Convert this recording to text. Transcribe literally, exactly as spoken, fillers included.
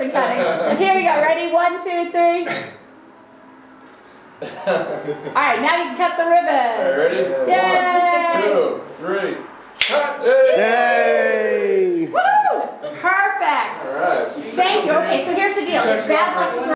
perfect timing. And here we go. Ready? One, two, three. All right, now you can cut the ribbon. All right, ready? Yay! One, two, three. Cut! Yay! Yay! Woo! Perfect. All right. Thank you. Okay, so here's the deal. It's bad luck.